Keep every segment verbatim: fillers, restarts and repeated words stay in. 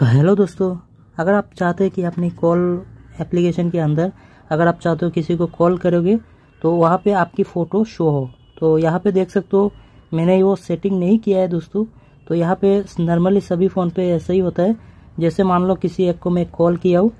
तो हेलो दोस्तों, अगर आप चाहते हैं कि अपनी कॉल एप्लीकेशन के अंदर अगर आप चाहते हो किसी को कॉल करोगे तो वहाँ पे आपकी फ़ोटो शो हो, तो यहाँ पे देख सकते हो मैंने वो सेटिंग नहीं किया है दोस्तों। तो यहाँ पे नॉर्मली सभी फ़ोन पे ऐसा ही होता है। जैसे मान लो किसी एक को मैं कॉल किया हूँ,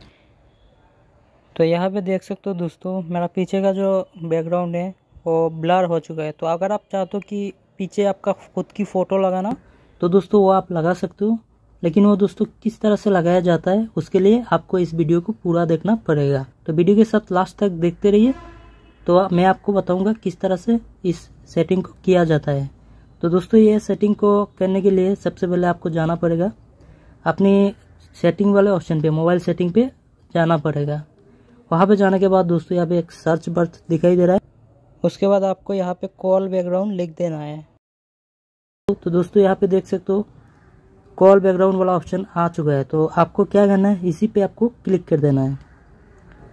तो यहाँ पे देख सकते हो दोस्तों मेरा पीछे का जो बैकग्राउंड है वो ब्लर हो चुका है। तो अगर आप चाहते हो कि पीछे आपका खुद की फ़ोटो लगाना तो दोस्तों वो आप लगा सकते हो, लेकिन वो दोस्तों किस तरह से लगाया जाता है उसके लिए आपको इस वीडियो को पूरा देखना पड़ेगा। तो वीडियो के साथ लास्ट तक देखते रहिए, तो मैं आपको बताऊंगा किस तरह से इस सेटिंग को किया जाता है। तो दोस्तों ये सेटिंग को करने के लिए सबसे पहले आपको जाना पड़ेगा अपनी सेटिंग वाले ऑप्शन पे, मोबाइल सेटिंग पे जाना पड़ेगा। वहाँ पे जाने के बाद दोस्तों यहाँ पे एक सर्च बार दिखाई दे रहा है, उसके बाद आपको यहाँ पे कॉल बैकग्राउंड लिख देना है। तो दोस्तों यहाँ पे देख सकते हो कॉल बैकग्राउंड वाला ऑप्शन आ चुका है। तो आपको क्या करना है, इसी पे आपको क्लिक कर देना है।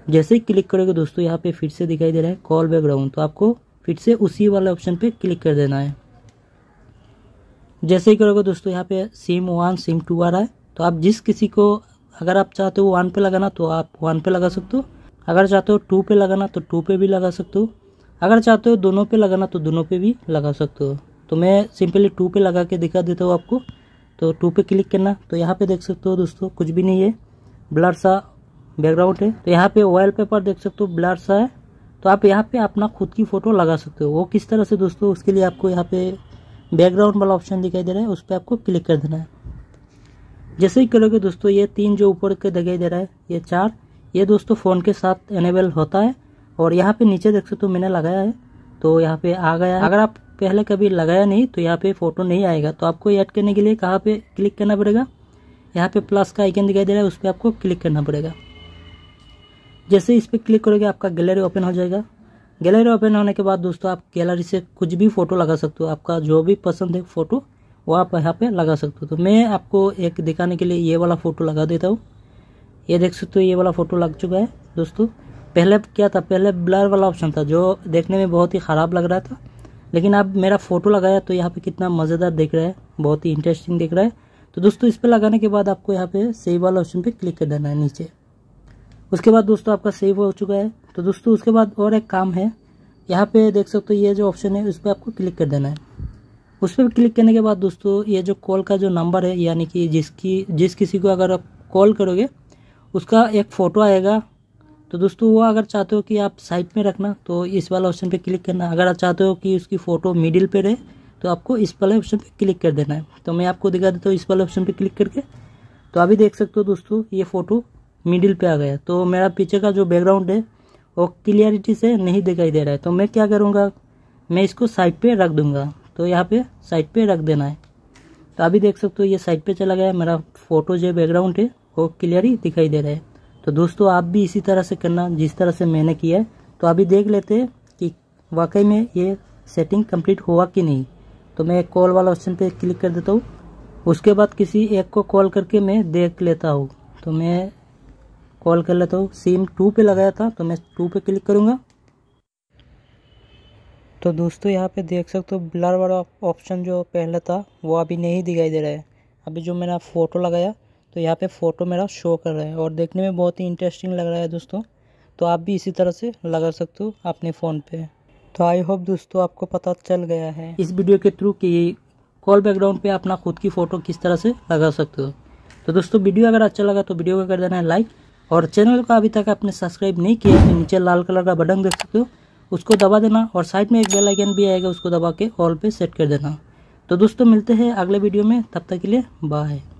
जैसे ही क्लिक करोगे दोस्तों यहाँ पे फिर से दिखाई दे रहा है कॉल बैकग्राउंड, तो आपको फिर से उसी वाले ऑप्शन पे क्लिक कर देना है। जैसे ही करोगे दोस्तों यहाँ पे सिम वन सिम टू आ रहा है, तो आप जिस किसी को अगर आप चाहते हो वन पे लगाना तो आप वन पे लगा सकते हो, अगर चाहते हो टू पे लगाना तो टू पे भी लगा सकते हो, अगर चाहते हो दोनों पे लगाना तो दोनों पे भी लगा सकते हो। तो मैं सिंपली टू पे लगा के दिखा देता हूँ आपको। तो टू पे क्लिक करना, तो यहाँ पे देख सकते हो दोस्तों कुछ भी नहीं है, ब्लर सा बैकग्राउंड है। तो यहाँ पे वॉलपेपर देख सकते हो ब्लर सा है, तो आप यहाँ पे अपना खुद की फ़ोटो लगा सकते हो। वो किस तरह से दोस्तों, उसके लिए आपको यहाँ पे बैकग्राउंड वाला ऑप्शन दिखाई दे रहा है, उस पर आपको क्लिक कर देना है। जैसे ही करोगे दोस्तों ये तीन जो ऊपर के दिखाई दे रहा है, ये चार, ये दोस्तों फ़ोन के साथ इनेबल होता है। और यहाँ पे नीचे देख सकते हो मैंने लगाया है, तो यहाँ पे आ गया है। अगर आप पहले कभी लगाया नहीं तो यहाँ पे फोटो नहीं आएगा। तो आपको ऐड करने के लिए कहाँ पे क्लिक करना पड़ेगा, यहाँ पे प्लस का आइकन दिखाई दे रहा है, उस पर आपको क्लिक करना पड़ेगा। जैसे इस पर क्लिक करोगे आपका गैलरी ओपन हो जाएगा। गैलरी ओपन होने के बाद दोस्तों आप गैलरी से कुछ भी फ़ोटो लगा सकते हो, आपका जो भी पसंद है फ़ोटो वो आप यहाँ पे लगा सकते हो। तो मैं आपको एक दिखाने के लिए ये वाला फ़ोटो लगा देता हूँ। ये देख सकते हो ये वाला फ़ोटो लग चुका है दोस्तों। पहले क्या था, पहले ब्लर वाला ऑप्शन था जो देखने में बहुत ही ख़राब लग रहा था, लेकिन अब मेरा फ़ोटो लगाया तो यहाँ पे कितना मज़ेदार दिख रहा है, बहुत ही इंटरेस्टिंग दिख रहा है। तो दोस्तों इस पर लगाने के बाद आपको यहाँ पे सेव वाला ऑप्शन पे क्लिक कर देना है नीचे। उसके बाद दोस्तों आपका सेव हो चुका है। तो दोस्तों उसके बाद और एक काम है, यहाँ पे देख सकते हो ये जो ऑप्शन है उस पर आपको क्लिक कर देना है। उस पर क्लिक करने के बाद दोस्तों ये जो कॉल का जो नंबर है, यानी कि जिसकी जिस किसी को अगर आप कॉल करोगे उसका एक फ़ोटो आएगा। तो दोस्तों वो अगर चाहते हो कि आप साइड में रखना तो इस वाला ऑप्शन पे क्लिक करना, अगर आप चाहते हो कि उसकी फ़ोटो मिडिल पे रहे तो आपको इस वाले ऑप्शन पे क्लिक कर देना है। तो मैं आपको दिखा देता हूँ इस वाले ऑप्शन पे क्लिक करके। तो अभी देख सकते हो दोस्तों ये फ़ोटो मिडिल पे आ गया। तो मेरा पीछे का जो बैकग्राउंड है वो क्लियरिटी से नहीं दिखाई दे रहा है, तो मैं क्या करूँगा, मैं इसको साइड पर रख दूँगा। तो यहाँ पर साइड पर रख देना है। तो अभी देख सकते हो ये साइड पर चला गया, मेरा फ़ोटो जो बैकग्राउंड है वो क्लियर दिखाई दे रहा है। तो दोस्तों आप भी इसी तरह से करना जिस तरह से मैंने किया है। तो अभी देख लेते हैं कि वाकई में ये सेटिंग कंप्लीट हुआ कि नहीं। तो मैं कॉल वाला ऑप्शन पे क्लिक कर देता हूँ, उसके बाद किसी एक को कॉल करके मैं देख लेता हूँ। तो मैं कॉल कर लेता हूँ, सिम टू पे लगाया था तो मैं टू पे क्लिक करूँगा। तो दोस्तों यहाँ पे देख सकते हो ब्लर वाला ऑप्शन जो पहले था वो अभी नहीं दिखाई दे रहा है। अभी जो मैंने फ़ोटो लगाया तो यहाँ पे फ़ोटो मेरा शो कर रहा है और देखने में बहुत ही इंटरेस्टिंग लग रहा है दोस्तों। तो आप भी इसी तरह से लगा सकते हो अपने फ़ोन पे। तो आई होप दोस्तों आपको पता चल गया है इस वीडियो के थ्रू कि कॉल बैकग्राउंड पे अपना खुद की फ़ोटो किस तरह से लगा सकते हो। तो दोस्तों वीडियो अगर अच्छा लगा तो वीडियो को कर देना है लाइक, और चैनल का अभी तक आपने सब्सक्राइब नहीं किया तो नीचे लाल कलर का बटन देख सकते हो उसको दबा देना, और साइड में एक बेल आइकन भी आएगा उसको दबा के ऑल पे सेट कर देना। तो दोस्तों मिलते हैं अगले वीडियो में, तब तक के लिए बाय।